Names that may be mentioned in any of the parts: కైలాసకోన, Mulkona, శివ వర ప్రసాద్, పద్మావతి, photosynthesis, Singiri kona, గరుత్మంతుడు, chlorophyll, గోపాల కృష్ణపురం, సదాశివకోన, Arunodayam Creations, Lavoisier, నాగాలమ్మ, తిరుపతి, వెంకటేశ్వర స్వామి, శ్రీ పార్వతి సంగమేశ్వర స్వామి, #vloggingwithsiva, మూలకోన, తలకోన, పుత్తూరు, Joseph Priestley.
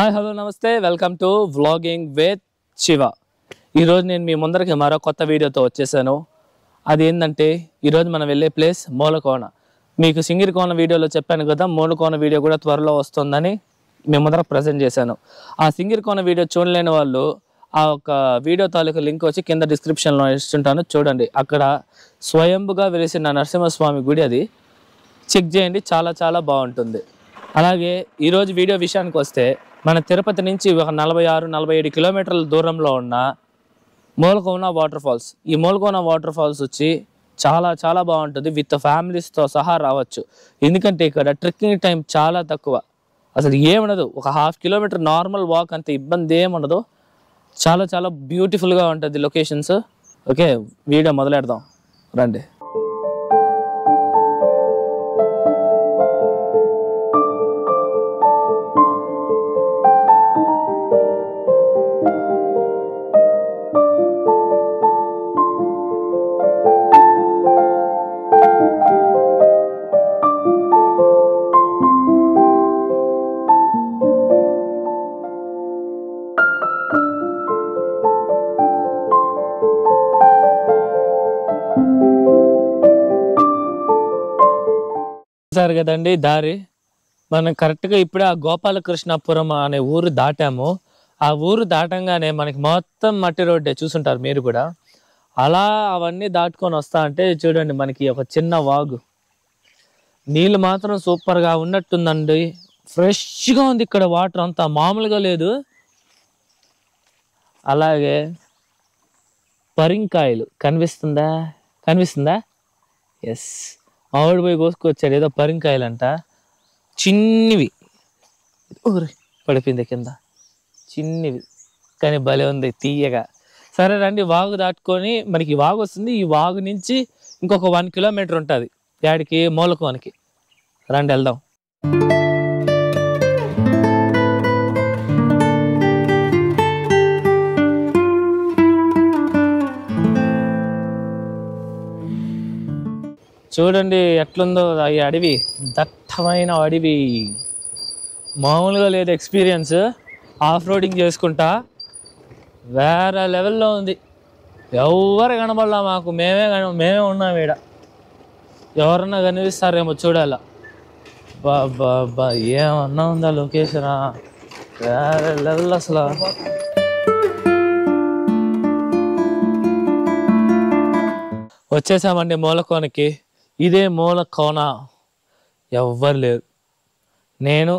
हाय hello नमस्ते welcome to vlogging with Shiva. ने मुंदर की मो वीडियो तो वच्चेसानु। अदेंटंटे मन वेल्ले प्लेस मूलकोना। मीकु सिंगिरी कोना वीडियो चेप्पानु कदा, मूलकोना वीडियो कूडा त्वरलो वस्तुंदनी मैं मुंदर प्रेजेंट चेशानु। आ सिंगिरी कोना वीडियो चूडलेनि वाळ्ळु आ ओक वीडियो तालूका लिंक वच्ची किंद डिस्क्रिप्शन लो इस्तुंटानु, चूडंडी। अक्कड स्वयंभुगा वेलिसिन नरसिंहस्वामी गुडी अदि, चेक चेयंडी, चाला चाला बागुंटुंदी। అలాగే ఈ రోజు వీడియో విషయానికి వస్తే మన తిరుపతి నుంచి ఒక 46-47 కిలోమీటర్ల దూరంలో ఉన్న మూలకోన వాటర్ ఫాల్స్। ఈ మూలకోన వాటర్ ఫాల్స్ వచ్చి చాలా చాలా బాగుంటుంది, విత్ ఫ్యామిలీస్ తో సహా రావచ్చు। ఎందుకంటే ఇక్కడ ట్రెక్కింగ్ టైం చాలా తక్కువ, అసలు ఏమనదు। ఒక హాఫ్ కిలోమీటర్ నార్మల్ వాక్ అంత ఇబ్బంది ఏమనదు। చాలా చాలా బ్యూటిఫుల్ గా ఉంటుంది లొకేషన్స్। ఓకే వీడియో మొదలెడదాం రండి। చూసారు కదండి దారి, మనం కరెక్ట్గా ఇప్పుడే ఆ గోపాల కృష్ణపురం అనే ఊరు దాటాము। ఆ ఊరు దాటంగానే మనకి మొత్తం మట్టి రోడ్డే, చూసుంటారు మీరు కూడా। అలా అవన్నీ దాటుకొని వస్తా అంటే చూడండి మనకి ఒక చిన్న వాగు, నీళ్ళు మాత్రం సూపర్గా ఉన్నట్టుందండి, ఫ్రెష్గా ఉంది ఇక్కడ వాటర్, అంతా మామూలుగా లేదు। అలాగే పరింకాయలు కనిపిస్తుందా, కనిపిస్తుందా? ఎస్ ఆవిడ పోయి కోసుకొచ్చాడు, ఏదో పరింకాయలంట, చిన్నివి, పడిపోయింది కింద, చిన్నివి కానీ భలే ఉంది తీయగా। సరే రండి వాగు దాటుకొని మనకి వాగు వస్తుంది, ఈ వాగు నుంచి ఇంకొక 1 కిలోమీటర్ ఉంటుంది యాడికి మూలకోనికి, రండి వెళ్దాం। చూడండి ఎట్లుందో ఈ అడవి, దట్టమైన అడవి, మామూలుగా లేదు ఎక్స్పీరియన్స్। ఆఫ్ రోడింగ్ చేసుకుంటా వేరే లెవెల్లో ఉంది, ఎవరు కనబడలా మాకు, మేమే ఉన్నాం ఈడ, ఎవరన్నా కనిపిస్తారేమో చూడాల। బాబా ఏమన్నా ఉందా లొకేషనా, వేరే లెవెల్ అసలు। వచ్చేసామండి మూలకోనకి, ఇదే మూలకోన, ఎవ్వరు లేరు। నేను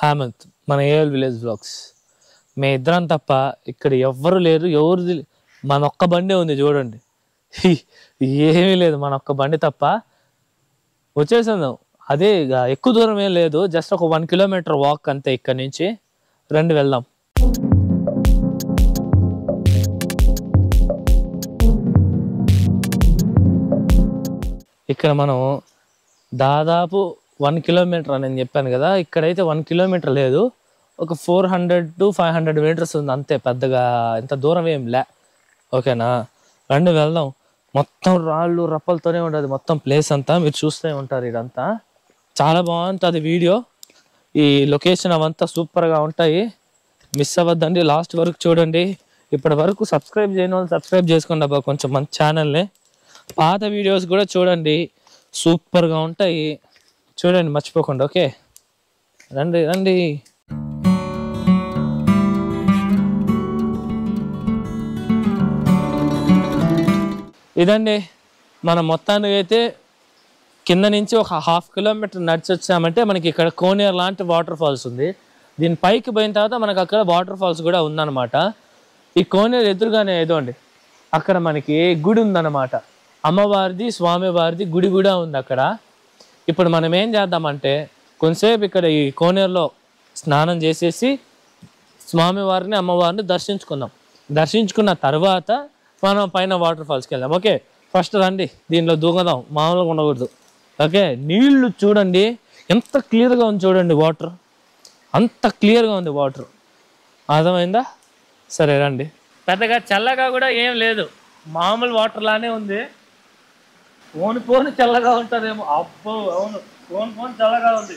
హేమంత్, మన ఏఎల్ విలేజ్ బ్లాగ్స్, మే ఇద్దరం తప్ప ఇక్కడ ఎవ్వరు లేరు। ఎవరిది, మన ఒక్క బండి ఉంది చూడండి, ఏమీ లేదు మన ఒక్క బండి తప్ప। వచ్చేసాను, అదే ఎక్కువ దూరం ఏం లేదు, జస్ట్ ఒక 1 కిలోమీటర్ వాక్ అంతే ఇక్కడ నుంచి, రండి వెళ్దాం। ఇక్కడ మనం దాదాపు 1 కిలోమీటర్ అని నేను చెప్పాను కదా, ఇక్కడైతే 1 కిలోమీటర్ లేదు, ఒక 400-500 మీటర్స్ ఉంది అంతే, పెద్దగా ఇంత దూరం ఏం లే, ఓకేనా? రండి వెళ్దాం। మొత్తం రాళ్ళు రప్పలతోనే ఉంటుంది మొత్తం ప్లేస్ అంతా, మీరు చూస్తూనే ఉంటారు ఇదంతా, చాలా బాగుంటుంది వీడియో, ఈ లొకేషన్ అవంతా సూపర్గా ఉంటాయి, మిస్ అవ్వద్దండి, లాస్ట్ వరకు చూడండి। ఇప్పటి వరకు సబ్స్క్రైబ్ చేయని వాళ్ళు సబ్స్క్రైబ్ చేసుకోండి అబ్బా కొంచెం మన ఛానల్ని, పాత వీడియోస్ కూడా చూడండి సూపర్గా ఉంటాయి, చూడండి మర్చిపోకుండా, ఓకే రండి రండి। ఇదండి మనం మొత్తానికి అయితే కింద నుంచి ఒక హాఫ్ కిలోమీటర్ నడిచి వచ్చామంటే మనకి ఇక్కడ కోనేరు లాంటి వాటర్ ఫాల్స్ ఉంది, దీని పైకి పోయిన తర్వాత మనకు అక్కడ వాటర్ ఫాల్స్ కూడా ఉందన్నమాట। ఈ కోనేరు ఎదురుగానే ఏదో అండి అక్కడ మనకి గుడి ఉందన్నమాట, అమ్మవారిది స్వామివారిది గుడి కూడా ఉంది అక్కడ। ఇప్పుడు మనం ఏం చేద్దామంటే కొంతసేపు ఇక్కడ ఈ కోనేరులో స్నానం చేసేసి స్వామివారిని అమ్మవారిని దర్శించుకుందాం, దర్శించుకున్న తర్వాత మనం పైన వాటర్ ఫాల్స్కి వెళ్దాం, ఓకే? ఫస్ట్ రండి దీనిలో దూకదాం, మామూలుగా ఉండకూడదు, ఓకే? నీళ్లు చూడండి ఎంత క్లియర్గా ఉంది, చూడండి వాటర్ అంత క్లియర్గా ఉంది వాటర్, అర్థమైందా? సరే రండి। పెద్దగా చల్లగా కూడా ఏం లేదు, మామూలు వాటర్లానే ఉంది, పోను పోను చల్లగా ఉంటుందేమో, అబ్బో అవును పోను పోను చల్లగా ఉంది,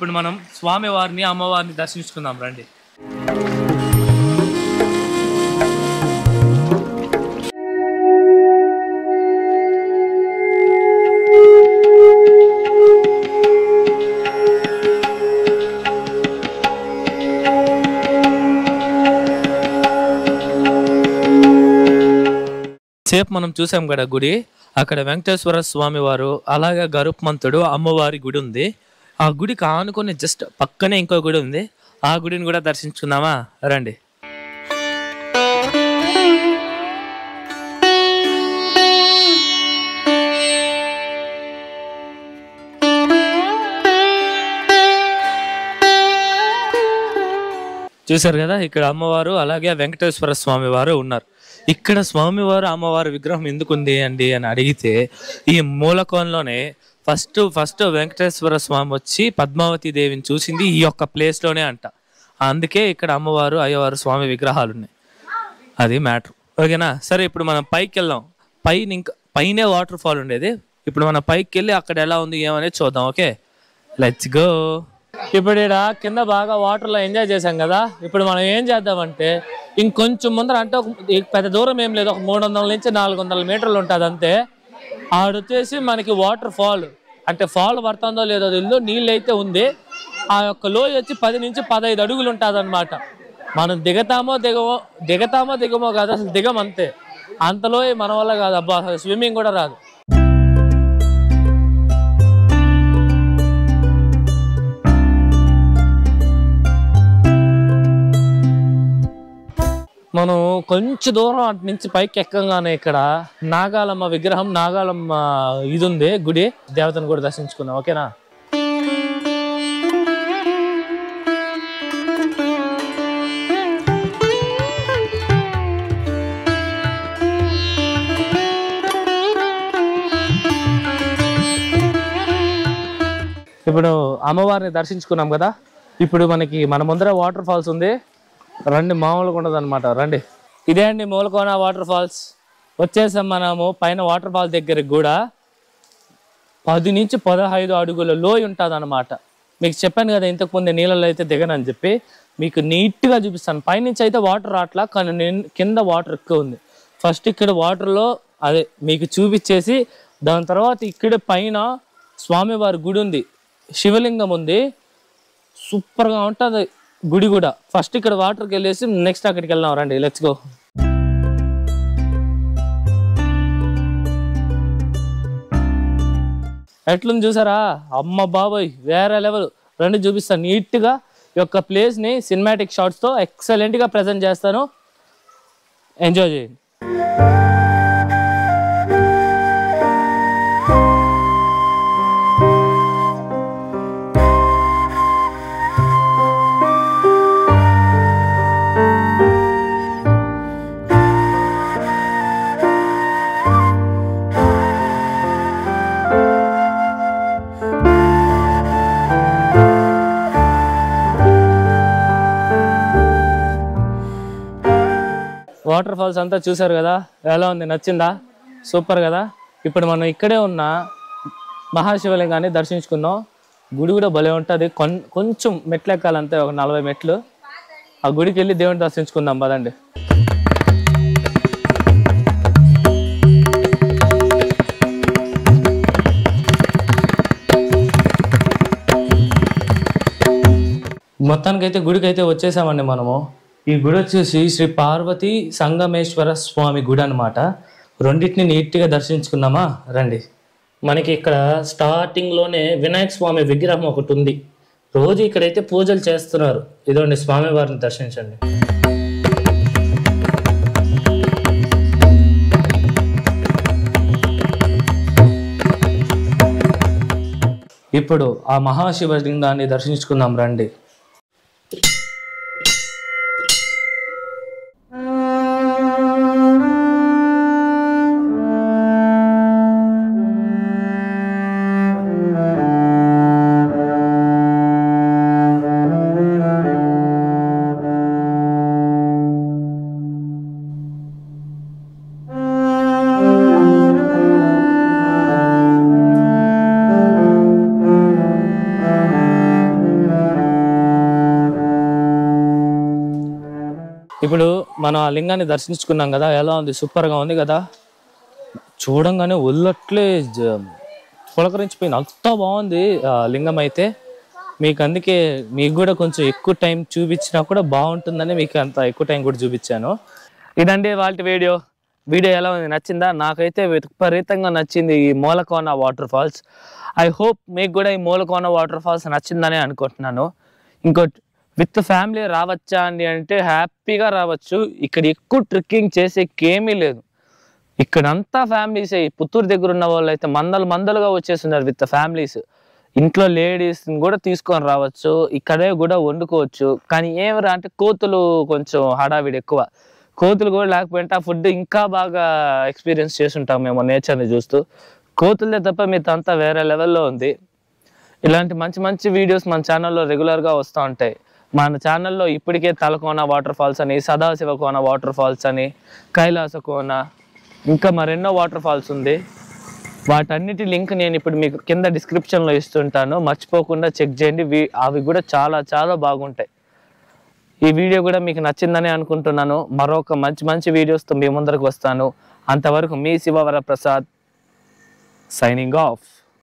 ఇప్పుడు మనం స్వామివారిని అమ్మవారిని దర్శించుకుందాం రండి. సేపు మనం చూసాం కదా గుడి, అక్కడ వెంకటేశ్వర స్వామి వారు అలాగే గరుత్మంతుడు అమ్మవారి గుడి ఉంది. ఆ గుడికి ఆనుకొని జస్ట్ పక్కనే ఇంకో గుడి ఉంది, ఆ గుడిని కూడా దర్శించుకుందామా రండి. చూసారు కదా ఇక్కడ అమ్మవారు అలాగే వెంకటేశ్వర స్వామి వారు ఉన్నారు. ఇక్కడ స్వామివారు అమ్మవారి విగ్రహం ఎందుకుంది అండి అని అడిగితే ఈ మూలకోనలోనే ఫస్ట్ వెంకటేశ్వర స్వామి వచ్చి పద్మావతి దేవిని చూసింది ఈ యొక్క ప్లేస్లోనే అంట. అందుకే ఇక్కడ అమ్మవారు అయ్యవారు స్వామి విగ్రహాలు ఉన్నాయి, అది మ్యాటర్. ఓకేనా, సరే ఇప్పుడు మనం పైకి వెళ్దాం. పైన ఇంకా పైనే వాటర్ ఫాల్ ఉండేది, ఇప్పుడు మనం పైకి వెళ్ళి అక్కడ ఎలా ఉంది ఏమనేది చూద్దాం. Okay let's go. ఇప్పుడు ఇక్కడ కింద బాగా వాటర్లో ఎంజాయ్ చేసాం కదా, ఇప్పుడు మనం ఏం చేద్దామంటే ఇంకొంచెం ముందర అంటే పెద్ద దూరం ఏం లేదు, ఒక 300 నుంచి 400 మీటర్లు ఉంటుంది అంతే. ఆడొచ్చేసి మనకి వాటర్ ఫాల్ అంటే ఫాల్ పడుతుందో లేదో ఇల్లు నీళ్ళు అయితే ఉంది. ఆ యొక్క లోయ వచ్చి 10 నుంచి 15 అడుగులు ఉంటుంది అనమాట. మనం దిగతామో దిగమో కాదు, అసలు దిగం అంతే. అంతలోయ మన వల్ల కాదు, అబ్బా స్విమ్మింగ్ కూడా రాదు. మనం కొంచెం దూరం అటు నుంచి పైకి ఎక్కగానే ఇక్కడ నాగాలమ్మ విగ్రహం, నాగాలమ్మ ఇది ఉంది గుడి, దేవతను కూడా దర్శించుకుందాం. ఓకేనా, ఇప్పుడు అమ్మవారిని దర్శించుకున్నాం కదా. ఇప్పుడు మనకి మన ముందర వాటర్ ఫాల్స్ ఉంది, రండి. మామూలుగా ఉండదు అనమాట, రండి. ఇదే అండి మూలకోన వాటర్ ఫాల్స్. వచ్చేసాం మనము పైన వాటర్ ఫాల్ దగ్గరికి కూడా. 10 నుంచి 15 అడుగుల లోయ ఉంటుంది అనమాట. మీకు చెప్పాను కదా ఇంతకుముందు నీళ్ళలో అయితే దిగనని చెప్పి, మీకు నీట్గా చూపిస్తాను. పైనుంచి అయితే వాటర్ రాట్లా, కానీ కింద వాటర్ ఎక్కువ ఉంది. ఫస్ట్ ఇక్కడ వాటర్లో అదే మీకు చూపించేసి, దాని తర్వాత ఇక్కడ పైన స్వామివారి గుడి ఉంది, శివలింగం ఉంది, సూపర్గా ఉంటుంది గుడి కూడా. ఫస్ట్ ఇక్కడ వాటర్కి వెళ్ళేసి నెక్స్ట్ అక్కడికి వెళ్దాం రండి, లెట్స్ గో. ఎట్లుంది చూసారా, అమ్మ బాబాయ్ వేరే లెవెల్. రండి చూపిస్తాను నీట్గా ఈ యొక్క ప్లేస్ని సినిమాటిక్ షాట్స్తో ఎక్సలెంట్గా ప్రజెంట్ చేస్తాను, ఎంజాయ్ చేయండి. వాటర్ ఫాల్స్ అంతా చూసారు కదా, ఎలా ఉంది, నచ్చిందా? సూపర్ కదా. ఇప్పుడు మనం ఇక్కడే ఉన్న మహాశివలింగాన్ని దర్శించుకుందాం. గుడి కూడా భలే ఉంటుంది. కొంచెం మెట్లు ఎక్కాలంతే, ఒక 40 మెట్లు. ఆ గుడికి వెళ్ళి దేవుని దర్శించుకుందాం పదండి. మొత్తానికైతే గుడికైతే వచ్చేసామండి మనము. ఈ గుడి వచ్చేసి శ్రీ పార్వతి సంగమేశ్వర స్వామి గుడి అనమాట. రెండింటిని నీట్గా దర్శించుకున్నామా రండి. మనకి ఇక్కడ స్టార్టింగ్లోనే వినాయక స్వామి విగ్రహం ఒకటి ఉంది. రోజు ఇక్కడైతే పూజలు చేస్తున్నారు. ఇదండి స్వామివారిని దర్శించండి. ఇప్పుడు ఆ మహాశివలింగాన్ని దర్శించుకుందాం రండి. ఇప్పుడు మనం ఆ లింగాన్ని దర్శించుకున్నాం కదా, ఎలా ఉంది, సూపర్గా ఉంది కదా. చూడంగానే ఒళ్ళట్లే పులకరించిపోయింది, అంత బాగుంది లింగం అయితే. మీకు అందుకే మీకు కూడా కొంచెం ఎక్కువ టైం చూపించినా కూడా బాగుంటుందని మీకు అంత ఎక్కువ టైం కూడా చూపించాను. ఇదండి వాళ్ళ వీడియో. వీడియో ఎలా ఉంది, నచ్చిందా? నాకైతే విపరీతంగా నచ్చింది ఈ మూలకోన water falls. I hope మీకు కూడా ఈ మూలకోన వాటర్ ఫాల్స్ నచ్చిందని అనుకుంటున్నాను. ఇంకోటి, విత్ ఫ్యామిలీ రావచ్చా అండి అంటే హ్యాపీగా రావచ్చు. ఇక్కడ ఎక్కువ ట్రెక్కింగ్ చేసేకేమీ లేదు, ఇక్కడంతా ఫ్యామిలీసే. పుత్తూరు దగ్గర ఉన్న వాళ్ళు అయితే మందలు మందలుగా వచ్చేస్తున్నారు విత్ ఫ్యామిలీస్. ఇంట్లో లేడీస్ని కూడా తీసుకొని రావచ్చు, ఇక్కడే కూడా వండుకోవచ్చు. కానీ ఏమరా అంటే కోతులు కొంచెం హడావిడి ఎక్కువ. కోతులు కూడా లేకపోయింటే ఆ ఫుడ్ ఇంకా బాగా ఎక్స్పీరియన్స్ చేస్తుంటాం మేము నేచర్ని చూస్తూ. కోతులే తప్ప మీతో అంతా వేరే లెవెల్లో ఉంది. ఇలాంటి మంచి మంచి వీడియోస్ మన ఛానల్లో రెగ్యులర్గా వస్తూ ఉంటాయి. మన ఛానల్లో ఇప్పటికే తలకోన వాటర్ ఫాల్స్ అని, సదాశివకోన వాటర్ ఫాల్స్ అని, కైలాసకోన, ఇంకా మరెన్నో వాటర్ ఫాల్స్ ఉంది. వాటన్నిటి లింక్ నేను ఇప్పుడు మీకు కింద డిస్క్రిప్షన్లో ఇస్తుంటాను, మర్చిపోకుండా చెక్ చేయండి. అవి కూడా చాలా చాలా బాగుంటాయి. ఈ వీడియో కూడా మీకు నచ్చిందని అనుకుంటున్నాను. మరొక మంచి మంచి వీడియోస్తో మీ ముందరకు వస్తాను. అంతవరకు మీ శివ వర ప్రసాద్, సైనింగ్ ఆఫ్.